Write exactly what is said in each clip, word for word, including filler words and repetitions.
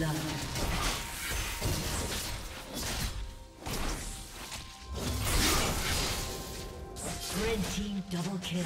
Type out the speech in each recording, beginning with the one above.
love. Red team double kill.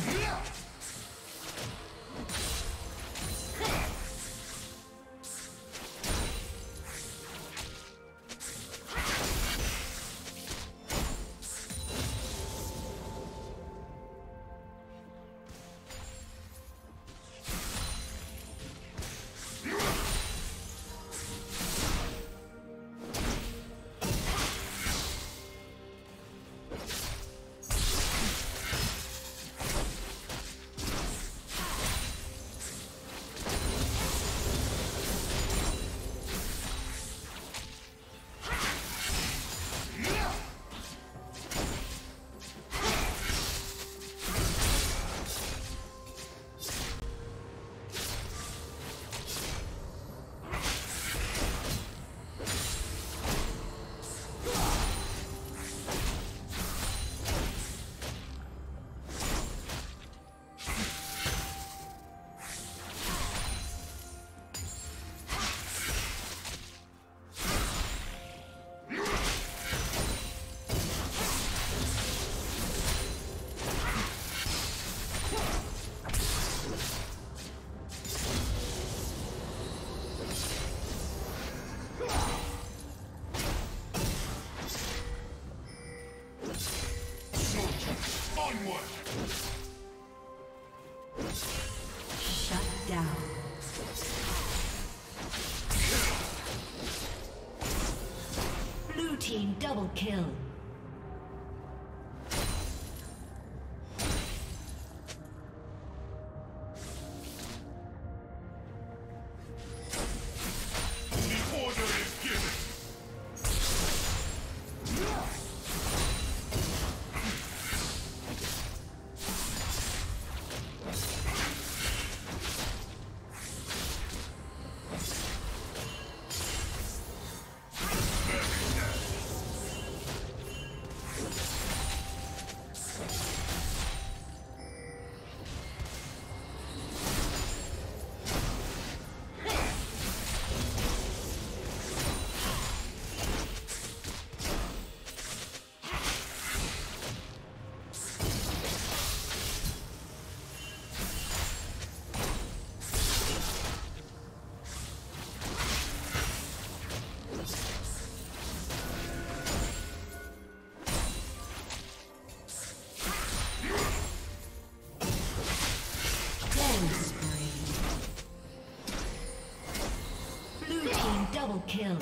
Double kill. Kill.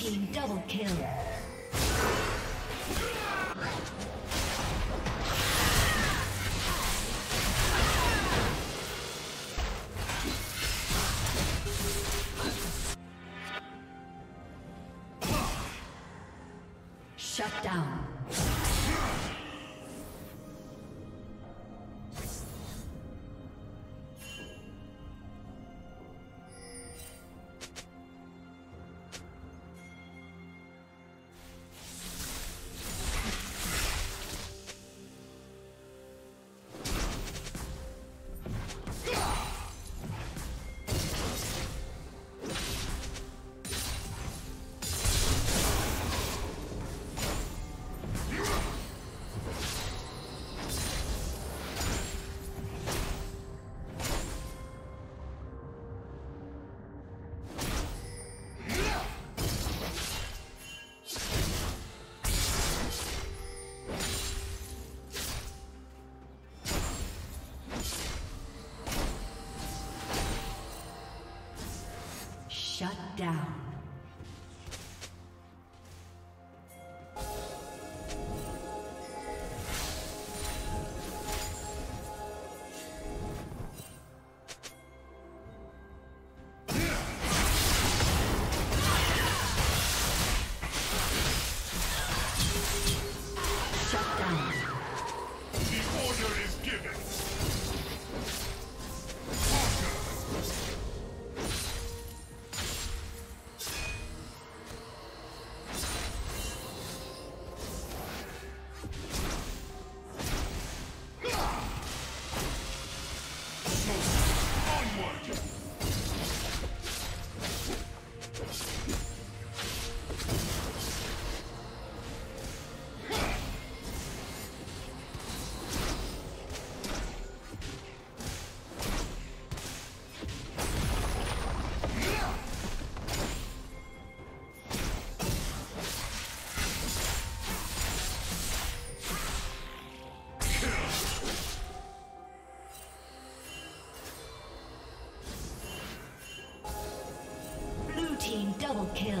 team double kill. Shut down. Shut down. Double kill.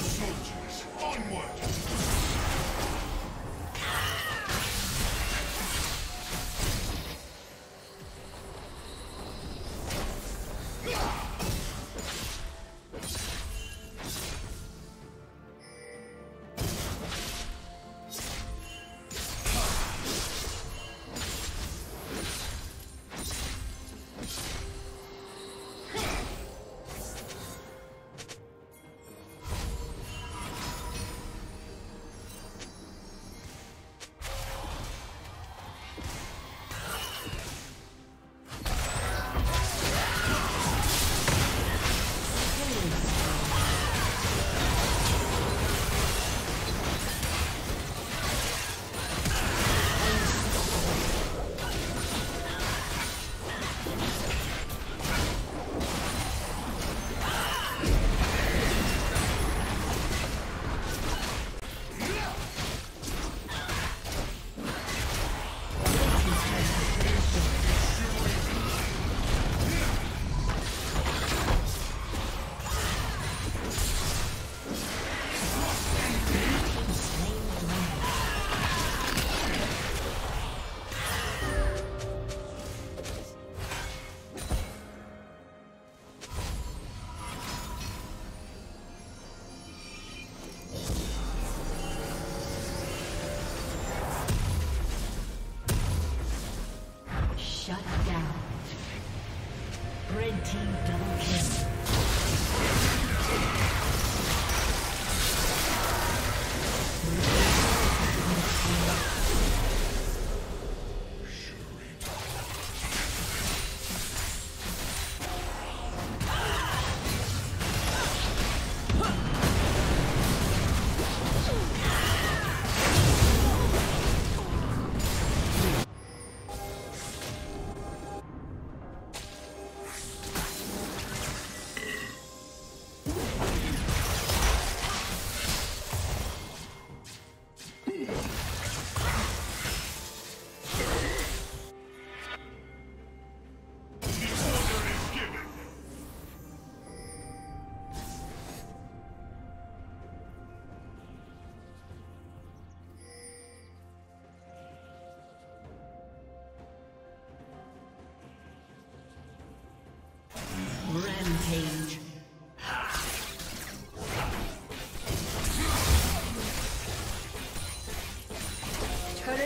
Soldiers, onward!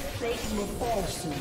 turret plate will fall soon.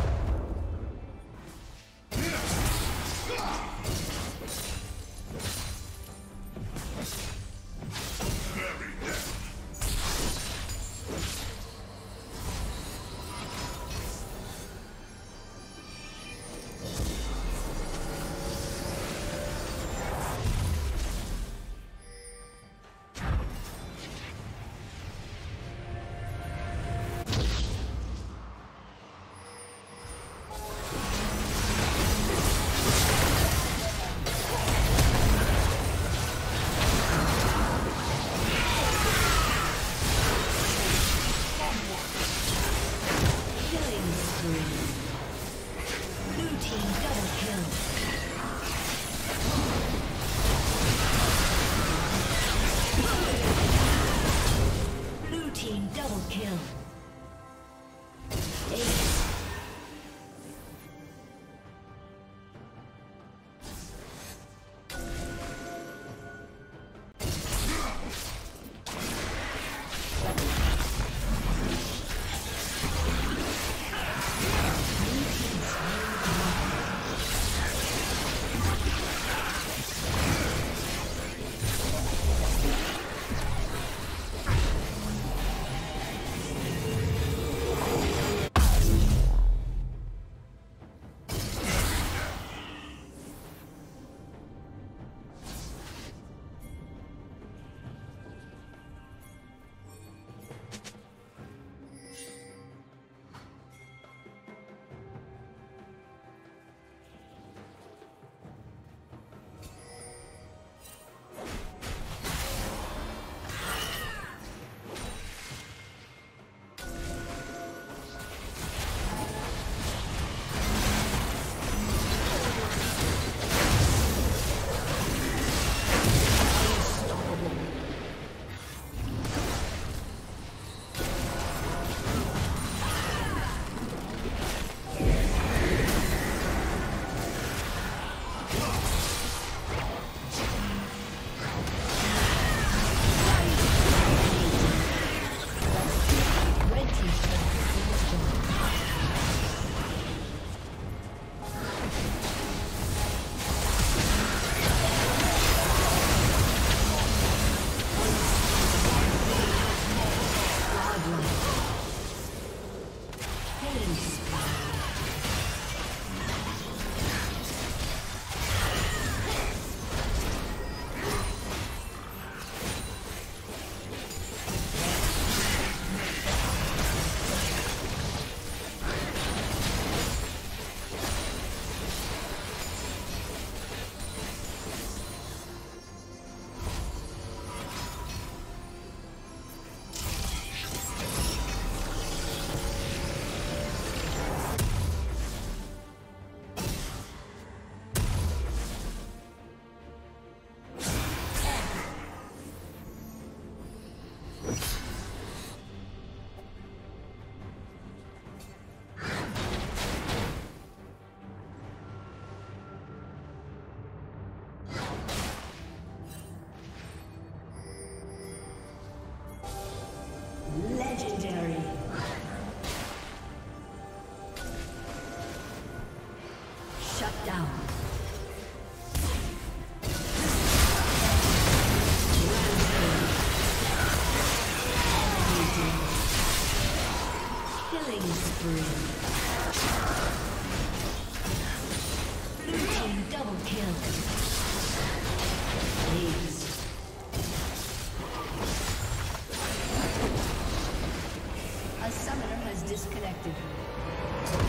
Disconnected.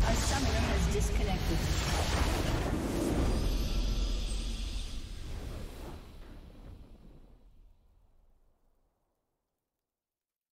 A summoner has disconnected.